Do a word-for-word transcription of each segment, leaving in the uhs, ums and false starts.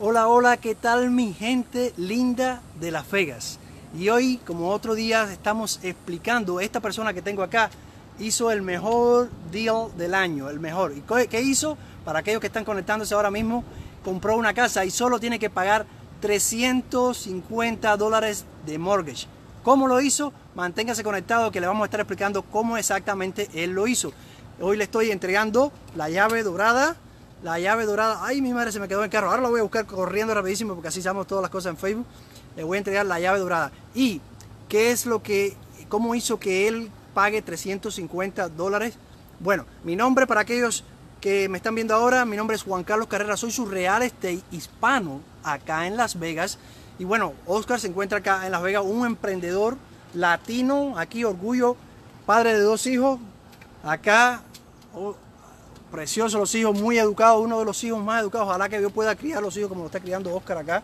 Hola, hola, ¿qué tal mi gente linda de Las Vegas? Y hoy, como otro día, estamos explicando, esta persona que tengo acá hizo el mejor deal del año, el mejor. ¿Y qué hizo? Para aquellos que están conectándose ahora mismo, compró una casa y solo tiene que pagar trescientos cincuenta dólares de mortgage. ¿Cómo lo hizo? Manténgase conectado que le vamos a estar explicando cómo exactamente él lo hizo. Hoy le estoy entregando la llave dorada. La llave dorada, ay mi madre, se me quedó en el carro. Ahora la voy a buscar corriendo rapidísimo porque así sabemos todas las cosas en Facebook. Le voy a entregar la llave dorada. ¿Y qué es lo que, cómo hizo que él pague trescientos cincuenta dólares? Bueno, mi nombre para aquellos que me están viendo ahora, mi nombre es Juan Carlos Carrera, soy su real estate hispano acá en Las Vegas. Y bueno, Oscar se encuentra acá en Las Vegas, un emprendedor latino, aquí orgullo, padre de dos hijos, acá... Oh, preciosos los hijos, muy educados, uno de los hijos más educados, ojalá que Dios pueda criar los hijos como lo está criando Oscar acá.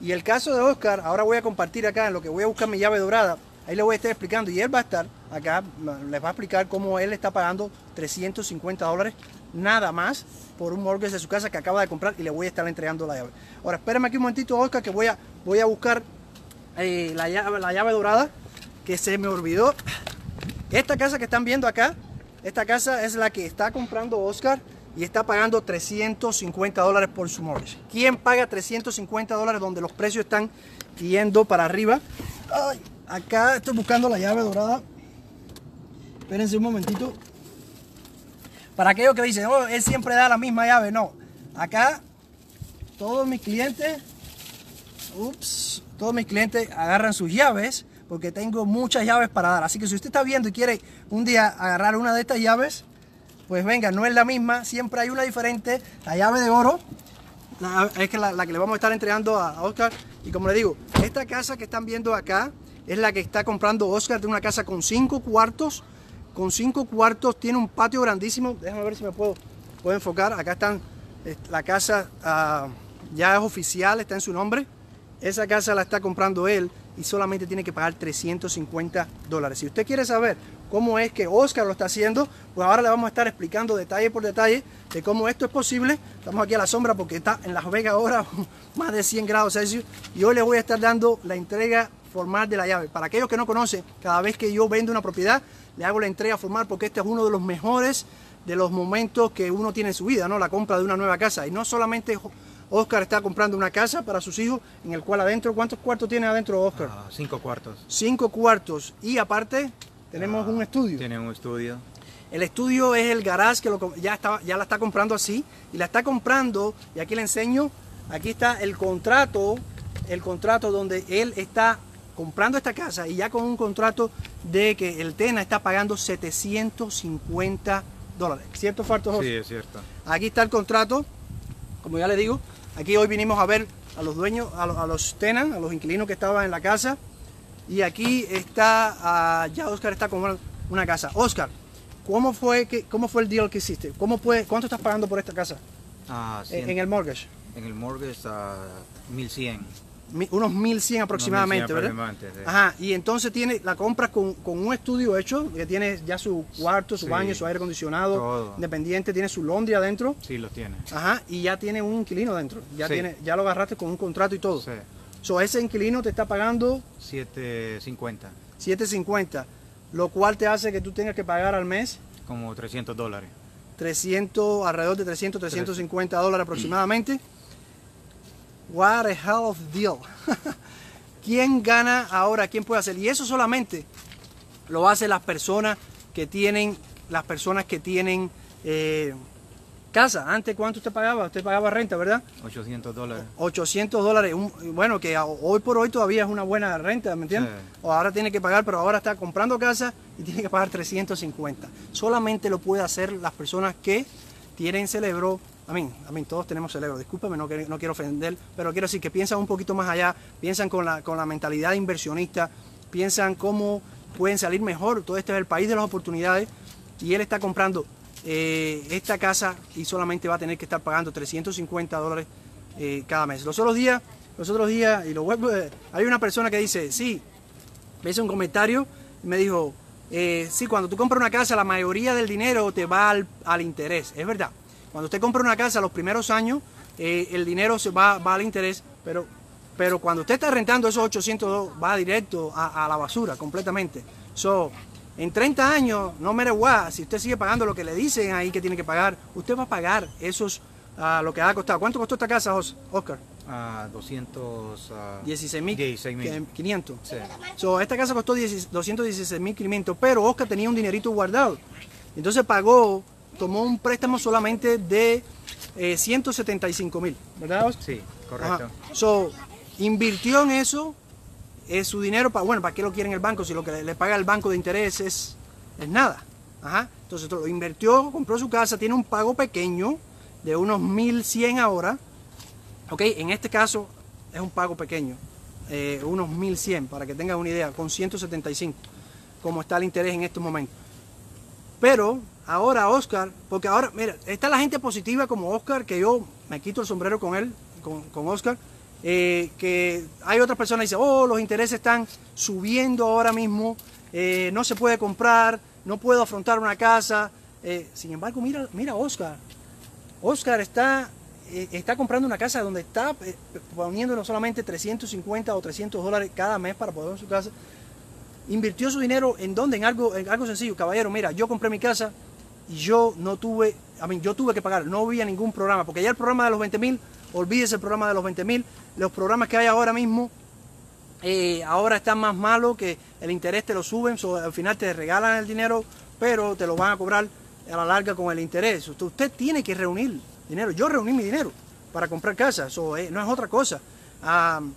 Y el caso de Oscar, ahora voy a compartir acá en lo que voy a buscar mi llave dorada, ahí le voy a estar explicando y él va a estar acá, les va a explicar cómo él está pagando trescientos cincuenta dólares nada más por un mortgage de su casa que acaba de comprar y le voy a estar entregando la llave. Ahora espérame aquí un momentito Oscar que voy a, voy a buscar eh, la, llave, la llave dorada que se me olvidó. Esta casa que están viendo acá, esta casa es la que está comprando Oscar y está pagando trescientos cincuenta dólares por su mortgage. ¿Quién paga trescientos cincuenta dólares donde los precios están yendo para arriba? Ay, acá estoy buscando la llave dorada. Espérense un momentito. Para aquellos que dicen, oh, él siempre da la misma llave. No, acá todos mis clientes, ups, todos mis clientes agarran sus llaves, porque tengo muchas llaves para dar. Así que si usted está viendo y quiere un día agarrar una de estas llaves, pues venga, no es la misma, siempre hay una diferente. La llave de oro, la, es que la, la que le vamos a estar entregando a, a Oscar. Y como le digo, esta casa que están viendo acá es la que está comprando Oscar, de una casa con cinco cuartos, con cinco cuartos, tiene un patio grandísimo. Déjame ver si me puedo, puedo enfocar. Acá están, la casa uh, ya es oficial, está en su nombre. Esa casa la está comprando él y solamente tiene que pagar trescientos cincuenta dólares. Si usted quiere saber cómo es que Oscar lo está haciendo, pues ahora le vamos a estar explicando detalle por detalle de cómo esto es posible. Estamos aquí a la sombra porque está en Las Vegas ahora más de cien grados Celsius y hoy les voy a estar dando la entrega formal de la llave. Para aquellos que no conocen, cada vez que yo vendo una propiedad, le hago la entrega formal porque este es uno de los mejores de los momentos que uno tiene en su vida, ¿no? La compra de una nueva casa. Y no solamente... Oscar está comprando una casa para sus hijos, en el cual adentro, ¿cuántos cuartos tiene adentro Oscar? Uh, cinco cuartos. Cinco cuartos. Y aparte, tenemos uh, un estudio. Tiene un estudio. El estudio es el garage que lo, ya, está, ya la está comprando así. Y la está comprando, y aquí le enseño, aquí está el contrato, el contrato donde él está comprando esta casa. Y ya con un contrato de que el Tena está pagando setecientos cincuenta dólares. ¿Cierto, Farto, José? Sí, es cierto. Aquí está el contrato. Como ya les digo, aquí hoy vinimos a ver a los dueños, a los, a los tenants, a los inquilinos que estaban en la casa. Y aquí está, uh, ya Oscar está con una, una casa. Oscar, ¿cómo fue, que, ¿cómo fue el deal que hiciste? ¿Cómo puede, ¿Cuánto estás pagando por esta casa? Ah, cien, en, en el mortgage. En el mortgage, uh, mil cien. Mi, unos mil cien aproximadamente, unos mil cien, ¿verdad? Sí. Ajá, y entonces tiene la compra con, con un estudio hecho, que tiene ya su cuarto, su sí, baño, su aire acondicionado, todo independiente, tiene su laundry adentro. Sí, lo tiene. Ajá, y ya tiene un inquilino adentro, ya, sí, tiene, ya lo agarraste con un contrato y todo. Sí. So, ese inquilino te está pagando... siete cincuenta. siete cincuenta, lo cual te hace que tú tengas que pagar al mes... Como trescientos dólares. trescientos, alrededor de trescientos, trescientos cincuenta dólares aproximadamente. What a hell of deal. ¿Quién gana ahora? ¿Quién puede hacer? Y eso solamente lo hacen las personas que tienen, las personas que tienen eh, casa. Antes, ¿cuánto usted pagaba? Usted pagaba renta, ¿verdad? ochocientos dólares. ochocientos dólares. Un, bueno, que hoy por hoy todavía es una buena renta, ¿me entiendes? Sí. O ahora tiene que pagar, pero ahora está comprando casa y tiene que pagar trescientos cincuenta. Solamente lo puede hacer las personas que tienen cerebro. A mí, a mí, todos tenemos cerebro, discúlpame, no, no quiero ofender, pero quiero decir que piensan un poquito más allá, piensan con la, con la mentalidad inversionista, piensan cómo pueden salir mejor, todo este es el país de las oportunidades, y él está comprando eh, esta casa y solamente va a tener que estar pagando trescientos cincuenta dólares eh, cada mes. Los otros días, los otros días, y lo vuelvo, eh, hay una persona que dice, sí, me hizo un comentario, y me dijo, eh, sí, cuando tú compras una casa, la mayoría del dinero te va al, al interés, es verdad. Cuando usted compra una casa, los primeros años, eh, el dinero se va, va al interés, pero, pero cuando usted está rentando esos ochocientos dólares va directo a, a la basura completamente. So, en treinta años, no matter what, si usted sigue pagando lo que le dicen ahí que tiene que pagar, usted va a pagar esos, uh, lo que ha costado. ¿Cuánto costó esta casa, Oscar? Uh, doscientos dieciséis mil quinientos. Sí. So, esta casa costó doscientos dieciséis mil quinientos, pero Oscar tenía un dinerito guardado. Entonces pagó, tomó un préstamo solamente de eh, ciento setenta y cinco mil, ¿verdad, Oscar? Sí, correcto. Ajá. So, invirtió en eso. Es su dinero, para, bueno, ¿para qué lo quiere en el banco? Si lo que le paga el banco de interés es, es nada. Ajá. Entonces lo invirtió, compró su casa, tiene un pago pequeño de unos mil cien ahora. Ok, en este caso es un pago pequeño, eh, unos mil cien, para que tengan una idea, con ciento setenta y cinco, como está el interés en estos momentos. Pero ahora Oscar, porque ahora, mira, está la gente positiva como Oscar, que yo me quito el sombrero con él, con, con Oscar. Eh, que hay otras personas que dicen, oh, los intereses están subiendo ahora mismo, eh, no se puede comprar, no puedo afrontar una casa. Eh, sin embargo, mira, mira Oscar. Oscar está, eh, está comprando una casa donde está eh, poniendo no solamente trescientos cincuenta o trescientos dólares cada mes para poder en su casa. Invirtió su dinero en donde, en algo, en algo sencillo. Caballero, mira, yo compré mi casa y yo no tuve, a mí, yo tuve que pagar, no había ningún programa, porque ya el programa de los veinte mil, olvídese el programa de los veinte mil, los programas que hay ahora mismo, eh, ahora están más malos, que el interés te lo suben, so, al final te regalan el dinero, pero te lo van a cobrar a la larga con el interés. Usted, usted tiene que reunir dinero. Yo reuní mi dinero para comprar casa, so, eh, no es otra cosa. Um,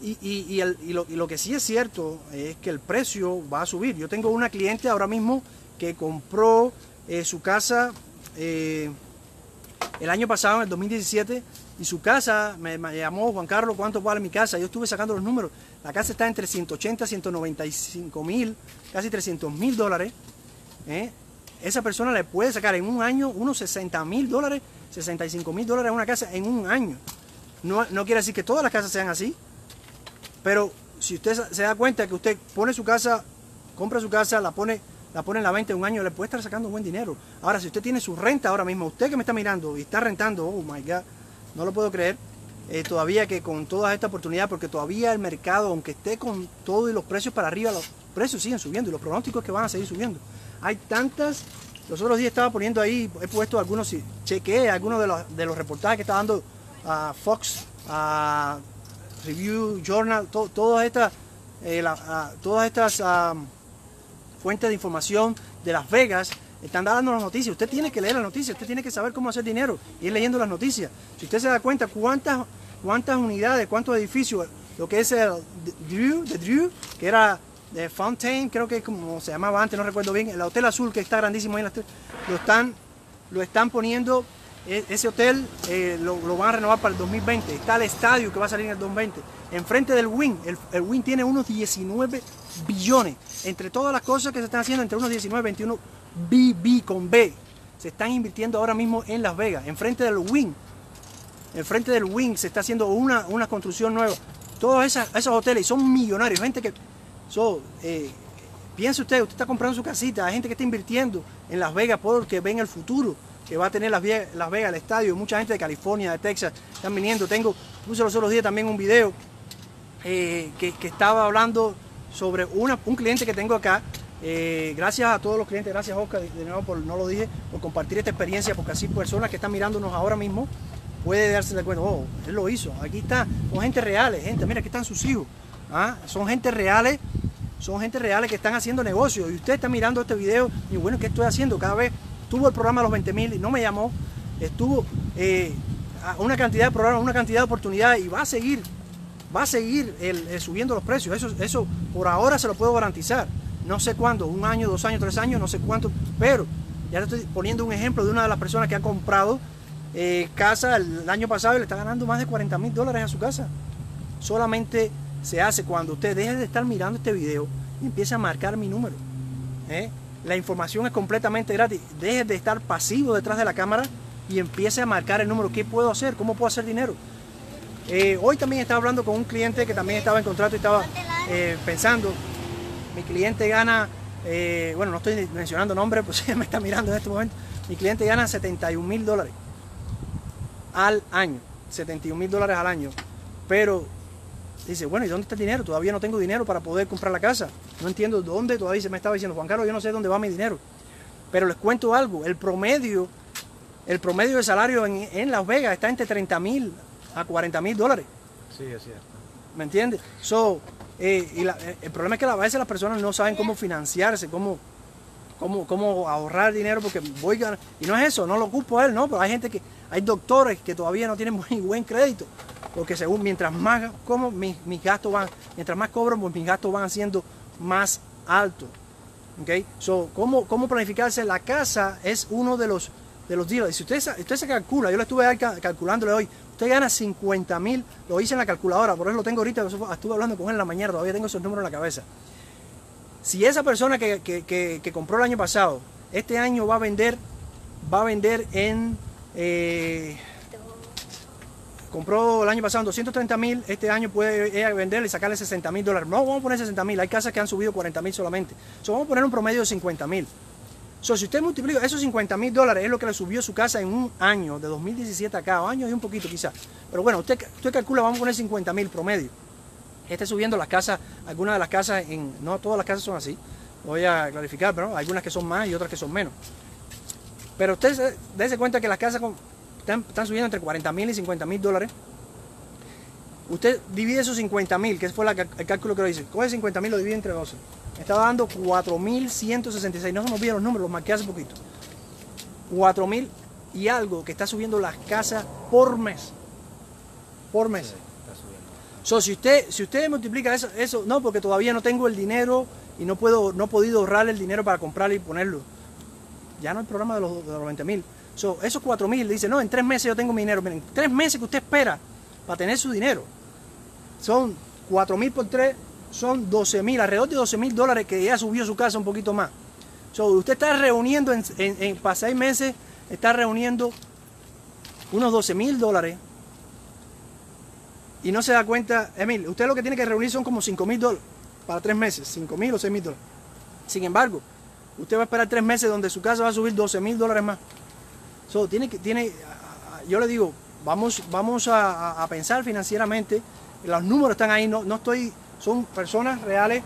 y, y, y, el, y, lo, y lo que sí es cierto es que el precio va a subir. Yo tengo una cliente ahora mismo que compró eh, su casa eh, el año pasado, en el dos mil diecisiete, y su casa, me, me llamó, Juan Carlos, ¿cuánto vale mi casa? Yo estuve sacando los números. La casa está entre ciento ochenta, ciento noventa y cinco mil, casi trescientos mil dólares. ¿Eh? Esa persona le puede sacar en un año unos sesenta mil dólares, sesenta y cinco mil dólares a una casa en un año. No, no quiere decir que todas las casas sean así, pero si usted se da cuenta que usted pone su casa, compra su casa, la pone... la pone en la venta en un año, le puede estar sacando buen dinero. Ahora, si usted tiene su renta ahora mismo, usted que me está mirando y está rentando, oh my God, no lo puedo creer, eh, todavía que con toda esta oportunidad, porque todavía el mercado, aunque esté con todo y los precios para arriba, los precios siguen subiendo y los pronósticos que van a seguir subiendo. Hay tantas, los otros días estaba poniendo ahí, he puesto algunos, chequeé algunos de los, de los reportajes que está dando uh, Fox, uh, Review Journal, to, todas estas, eh, la, uh, todas estas... Um, fuentes de información de Las Vegas están dando las noticias. Usted tiene que leer las noticias, usted tiene que saber cómo hacer dinero y ir leyendo las noticias. Si usted se da cuenta cuántas, cuántas unidades, cuántos edificios, lo que es el Drew, the Drew, que era The Fontaine, creo que como se llamaba antes, no recuerdo bien, el Hotel Azul, que está grandísimo ahí en las tres, lo están, lo están poniendo, ese hotel eh, lo, lo van a renovar para el dos mil veinte. Está el estadio que va a salir en el dos mil veinte. Enfrente del Wynn, el, el Wynn tiene unos diecinueve billones. Entre todas las cosas que se están haciendo, entre unos diecinueve, veintiuno billones con B, se están invirtiendo ahora mismo en Las Vegas. Enfrente del Wynn, enfrente del Wynn se está haciendo una, una construcción nueva. Todos esas, esos hoteles son millonarios. Gente que, so, eh, piense usted, usted está comprando su casita, hay gente que está invirtiendo en Las Vegas porque ven el futuro que va a tener Las Vegas, Las Vegas, el estadio. Mucha gente de California, de Texas, están viniendo. Tengo, puse los otros días también un video eh, que, que estaba hablando sobre una, un cliente que tengo acá. Eh, gracias a todos los clientes, gracias Oscar, de nuevo, por, no lo dije, por compartir esta experiencia, porque así personas que están mirándonos ahora mismo puede darse de cuenta, oh, él lo hizo, aquí está, son gente reales, gente, mira, aquí están sus hijos, ¿ah? Son gente reales, son gente reales que están haciendo negocios, y usted está mirando este video, y bueno, ¿qué estoy haciendo? Cada vez tuvo el programa de los veinte mil y no me llamó, estuvo eh, una cantidad de programas, una cantidad de oportunidades, y va a seguir, va a seguir el, el subiendo los precios. Eso, eso por ahora se lo puedo garantizar. No sé cuándo, un año, dos años, tres años, no sé cuánto, pero ya le estoy poniendo un ejemplo de una de las personas que ha comprado eh, casa el, el año pasado y le está ganando más de cuarenta mil dólares a su casa. Solamente se hace cuando usted deje de estar mirando este video y empiece a marcar mi número. ¿Eh? La información es completamente gratis. Deje de estar pasivo detrás de la cámara y empiece a marcar el número. ¿Qué puedo hacer? ¿Cómo puedo hacer dinero? Eh, hoy también estaba hablando con un cliente que también estaba en contrato y estaba eh, pensando, mi cliente gana, eh, bueno, no estoy mencionando nombre, pues me está mirando en este momento, mi cliente gana setenta y un mil dólares. al año, setenta y un mil dólares al año. Pero dice, bueno, ¿y dónde está el dinero? Todavía no tengo dinero para poder comprar la casa. No entiendo dónde, todavía se me estaba diciendo, Juan Carlos, yo no sé dónde va mi dinero. Pero les cuento algo, el promedio, el promedio de salario en, en Las Vegas está entre treinta mil a cuarenta mil dólares. Sí, es cierto. ¿Me entiendes? So, eh, y la, el problema es que a veces las personas no saben cómo financiarse, cómo, cómo, cómo ahorrar dinero, porque voy a... Y no es eso, no lo culpo a él, no, pero hay gente que... Hay doctores que todavía no tienen muy buen crédito, porque según mientras más como mis, mis gastos van, mientras más cobro, pues mis gastos van siendo más altos. ¿Okay? So, ¿cómo, cómo planificarse la casa es uno de los de los deals? Si usted, usted se calcula, yo lo estuve calculándole hoy, usted gana cincuenta mil, lo hice en la calculadora, por eso lo tengo ahorita, estuve hablando con él en la mañana, todavía tengo esos números en la cabeza. Si esa persona que, que, que, que compró el año pasado, este año va a vender, va a vender en... Eh, compró el año pasado doscientos treinta mil, este año puede ella venderle y sacarle sesenta mil dólares. No, vamos a poner sesenta mil, hay casas que han subido cuarenta mil solamente. So, vamos a poner un promedio de cincuenta mil. So, si usted multiplica esos cincuenta mil dólares, es lo que le subió su casa en un año, de dos mil diecisiete a acá, años y un poquito quizás. Pero bueno, usted, usted calcula, vamos a poner cincuenta mil promedio. Está subiendo las casas, algunas de las casas, en, no todas las casas son así, voy a clarificar, pero algunas que son más y otras que son menos. Pero ustedes dése cuenta que las casas con, están, están subiendo entre cuarenta mil y cincuenta mil dólares. Usted divide esos cincuenta mil, que fue la, el cálculo que lo hice. Coge cincuenta mil, lo divide entre doce. Me estaba dando cuatro mil ciento sesenta y seis. No se me olviden los números, los marqué hace poquito. cuatro mil y algo que está subiendo las casas por mes. Por mes. Sí, está subiendo. So, si, usted, si usted multiplica eso, eso, no, porque todavía no tengo el dinero y no, puedo, no he podido ahorrar el dinero para comprarlo y ponerlo. Ya no hay programa de los, de los veinte mil. So, esos cuatro mil, dice, no, en tres meses yo tengo mi dinero. Miren, tres meses que usted espera para tener su dinero. Son cuatro mil por tres, son doce mil, alrededor de doce mil dólares que ya subió su casa un poquito más. So, usted está reuniendo, en, en, en para seis meses, está reuniendo unos doce mil dólares. Y no se da cuenta, Emil, usted lo que tiene que reunir son como cinco mil dólares para tres meses, cinco mil o seis mil dólares. Sin embargo, usted va a esperar tres meses donde su casa va a subir doce mil dólares más. So, tiene que, tiene, yo le digo, vamos, vamos a, a pensar financieramente. Los números están ahí, no, no estoy, son personas reales.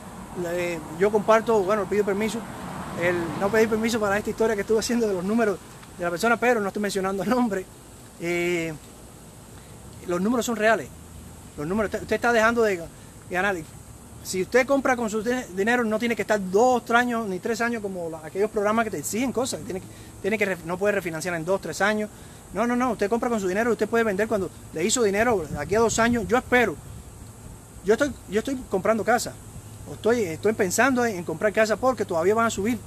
Eh, yo comparto, bueno, pido permiso. El, no pedí permiso para esta historia que estuve haciendo de los números de la persona, pero no estoy mencionando el nombre. Eh, los números son reales. Los números, usted está dejando de, de ganar. Si usted compra con su dinero, no tiene que estar dos, tres años, ni tres años como la, aquellos programas que te exigen cosas. Tiene que, tiene que, no puede refinanciar en dos, tres años. No, no, no. Usted compra con su dinero, usted puede vender cuando le hizo dinero aquí a dos años. Yo espero. Yo estoy, yo estoy comprando casa. O estoy, estoy pensando en comprar casa porque todavía van a subir.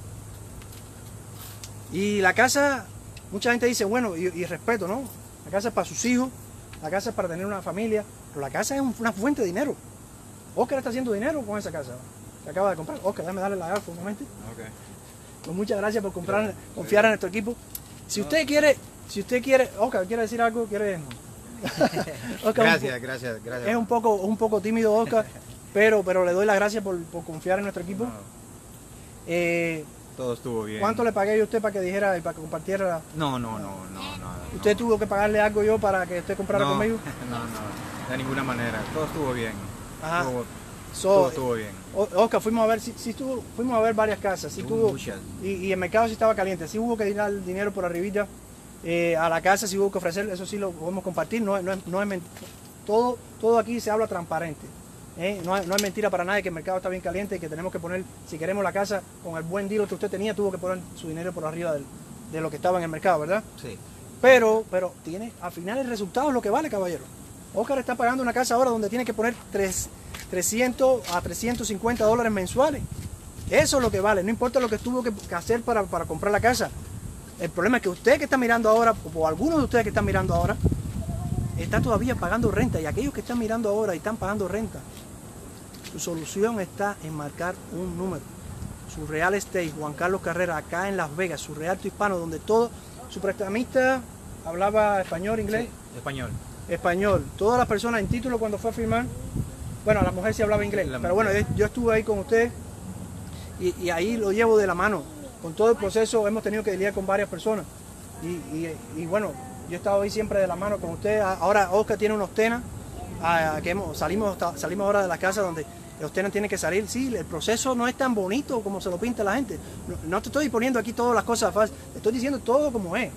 Y la casa, mucha gente dice, bueno, y, y respeto, ¿no? La casa es para sus hijos, la casa es para tener una familia, pero la casa es una fuente de dinero. Oscar está haciendo dinero con esa casa que acaba de comprar. Oscar, déjame darle la gafa un momento. Okay. Pues muchas gracias por comprar, confiar en nuestro equipo. Si usted no. quiere, si usted quiere, Oscar, ¿quiere decir algo? ¿Quiere? Oscar, gracias, gracias, gracias. Es un poco, un poco tímido Oscar, pero, pero le doy las gracias por, por confiar en nuestro equipo. No. Eh, Todo estuvo bien. ¿Cuánto le pagué yo a usted para que dijera y para que compartiera? No, no, no, no, no. ¿Usted no. tuvo que pagarle algo yo para que usted comprara no, conmigo? No, no, de ninguna manera. Todo estuvo bien. Ajá. Todo, so, todo, todo bien. Oscar, fuimos a ver, si, si estuvo, fuimos a ver varias casas, si estuvo, y, y el mercado sí estaba caliente, si hubo que dar dinero por arribita eh, a la casa, si hubo que ofrecer, eso sí lo podemos compartir, no, no, no es todo, todo aquí se habla transparente, eh, no, no es mentira para nadie que el mercado está bien caliente y que tenemos que poner, si queremos la casa con el buen deal que usted tenía, tuvo que poner su dinero por arriba del, de lo que estaba en el mercado, ¿verdad? Sí. Pero, pero tiene, al final el resultado es lo que vale, caballero. Oscar está pagando una casa ahora donde tiene que poner trescientos a trescientos cincuenta dólares mensuales. Eso es lo que vale, no importa lo que tuvo que hacer para, para comprar la casa. El problema es que usted que está mirando ahora, o algunos de ustedes que están mirando ahora, está todavía pagando renta. Y aquellos que están mirando ahora y están pagando renta, su solución está en marcar un número. Su Real Estate, Juan Carlos Carrera, acá en Las Vegas, su Realto Hispano, donde todo, su prestamista hablaba español, inglés. Sí, español. Español, todas las personas en título cuando fue a firmar, bueno, la mujer sí hablaba inglés, pero bueno, yo estuve ahí con usted y, y ahí lo llevo de la mano. Con todo el proceso hemos tenido que lidiar con varias personas y, y, y bueno, Yo he estado ahí siempre de la mano con ustedes. Ahora Oscar tiene unos tenas, ah, que hemos, salimos, salimos ahora de la casa donde los tenas tienen que salir. Sí, el proceso no es tan bonito como se lo pinta la gente. No, no te estoy poniendo aquí todas las cosas falsas, te estoy diciendo todo como es.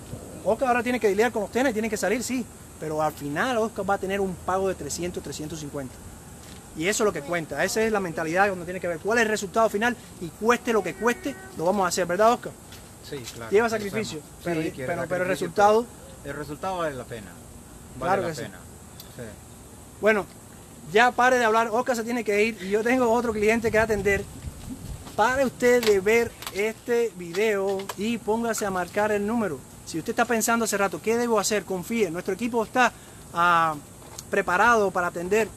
Oscar ahora tiene que lidiar con los tenas y tiene que salir, sí. Pero al final Oscar va a tener un pago de trescientos, trescientos cincuenta. Y eso es lo que cuenta, esa es la mentalidad que uno tiene que ver. ¿Cuál es el resultado final? Y cueste lo que cueste, lo vamos a hacer, ¿verdad, Oscar? Sí, claro. Lleva sacrificio, pero, sí, pero, pero, pero el resultado... El resultado vale la pena. Vale claro la que pena. Sí. Sí. Bueno, ya pare de hablar, Oscar se tiene que ir y yo tengo otro cliente que atender. Pare usted de ver este video y póngase a marcar el número. Si usted está pensando hace rato, ¿qué debo hacer? Confíe, nuestro equipo está uh, preparado para atender,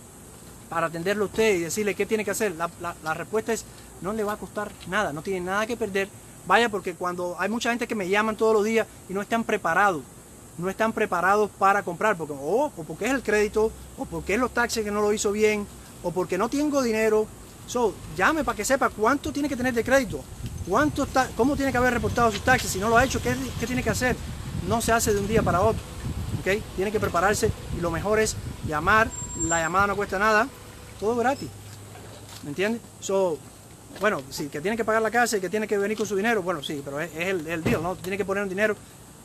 para atenderlo a usted y decirle qué tiene que hacer. La, la, la respuesta es, no le va a costar nada, no tiene nada que perder. Vaya, porque cuando hay mucha gente que me llaman todos los días y no están preparados, no están preparados para comprar, porque, oh, o porque es el crédito, o porque es los taxes que no lo hizo bien, o porque no tengo dinero. So, llame para que sepa cuánto tiene que tener de crédito. ¿Cuánto está, cómo tiene que haber reportado sus taxes? Si no lo ha hecho, ¿qué, qué tiene que hacer? No se hace de un día para otro, ¿ok? Tiene que prepararse y lo mejor es llamar. La llamada no cuesta nada, todo gratis, ¿me entiendes? So, bueno, sí, que tiene que pagar la casa y que tiene que venir con su dinero, bueno, sí, pero es, es el, el deal, ¿no? Tiene que poner un dinero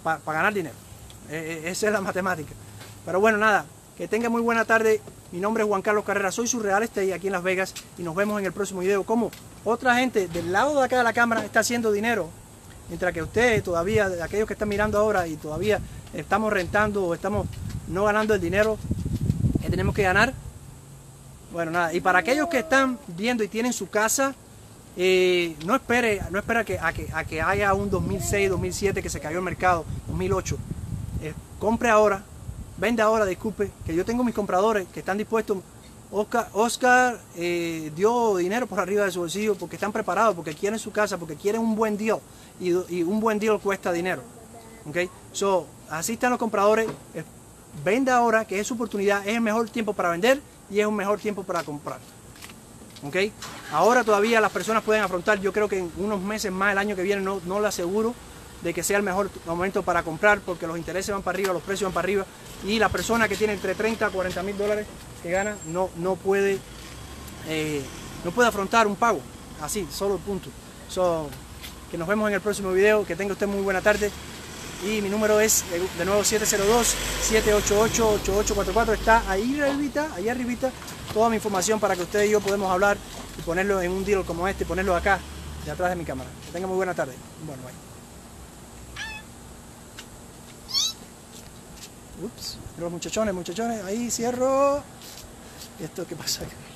para pa ganar dinero, e, esa es la matemática. Pero bueno, nada, que tenga muy buena tarde. Mi nombre es Juan Carlos Carrera, soy su real estate aquí en Las Vegas y nos vemos en el próximo video. Como otra gente del lado de acá de la cámara está haciendo dinero, mientras que ustedes todavía, aquellos que están mirando ahora y todavía estamos rentando o estamos no ganando el dinero que tenemos que ganar. Bueno, nada, y para aquellos que están viendo y tienen su casa, eh, no espere, no espere a que, a, que, a que haya un dos mil seis, dos mil siete que se cayó el mercado, dos mil ocho. Eh, compre ahora. Vende ahora, disculpe, que yo tengo mis compradores que están dispuestos. Oscar, Oscar eh, dio dinero por arriba de su bolsillo porque están preparados, porque quieren su casa, porque quieren un buen deal. Y, y un buen deal cuesta dinero. ¿Okay? So, así están los compradores. Eh, vende ahora, que es su oportunidad. Es el mejor tiempo para vender y es un mejor tiempo para comprar. ¿Okay? Ahora todavía las personas pueden afrontar. Yo creo que en unos meses más, el año que viene, no, no lo aseguro de que sea el mejor momento para comprar, porque los intereses van para arriba, los precios van para arriba y la persona que tiene entre treinta a cuarenta mil dólares que gana no, no, puede, eh, no puede afrontar un pago, así, solo el punto. So, que nos vemos en el próximo video, que tenga usted muy buena tarde y mi número es de nuevo siete cero dos, siete ocho ocho, ocho ocho cuatro cuatro, está ahí arribita, ahí arribita, toda mi información para que usted y yo podemos hablar y ponerlo en un deal como este, ponerlo acá, de atrás de mi cámara. Que tenga muy buena tarde. Bueno, bye. Ups, los muchachones, muchachones, ahí cierro. ¿Esto qué pasa acá?